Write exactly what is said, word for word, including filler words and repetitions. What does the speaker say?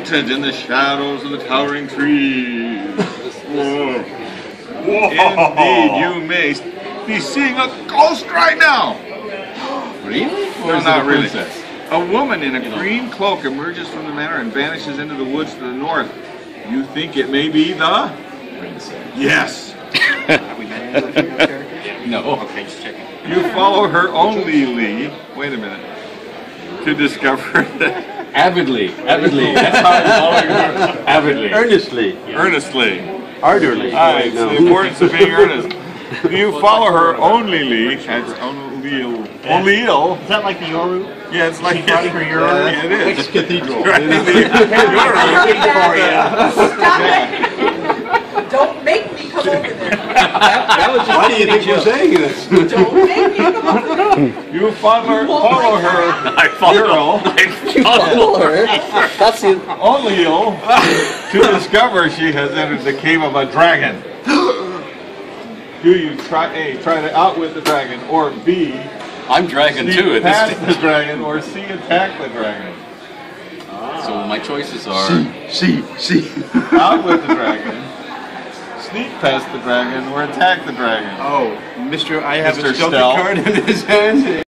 mounted in the shadows of the towering trees. Whoa. Whoa. Indeed, you may be seeing a ghost right now. Really? No, not really. Princess? A woman in a green cloak emerges from the manor and vanishes into the woods to the north. You think it may be the princess? Yes. Have we met any of your characters? No. Okay, just checking. You follow her only lead. Wait a minute. To discover that. Avidly, avidly, that's how I follow her. Avidly. Earnestly. Yeah. Earnestly. Ardently. Right, no. The importance of being earnest. Do you follow her only Lee? That's only ill. Only ill. Is that like the Yoru? Yeah, it's like the Yoru. It is. It's cathedral. Right? It is. Stop it. Don't make me come over there. That was why do you think you're saying this? Don't make me come over there. You follow, follow her. I follow. You follow her. That's the only ill to discover she has entered the cave of a dragon. Do you try A, try to outwit the dragon, or B, I'm dragon C, too at this stage. The dragon, or C, attack the dragon? Ah. So my choices are C, C, C. Outwit the dragon, sneak past the dragon, or attack the dragon. Oh, Mister I have Mister a stealthy card in his hand.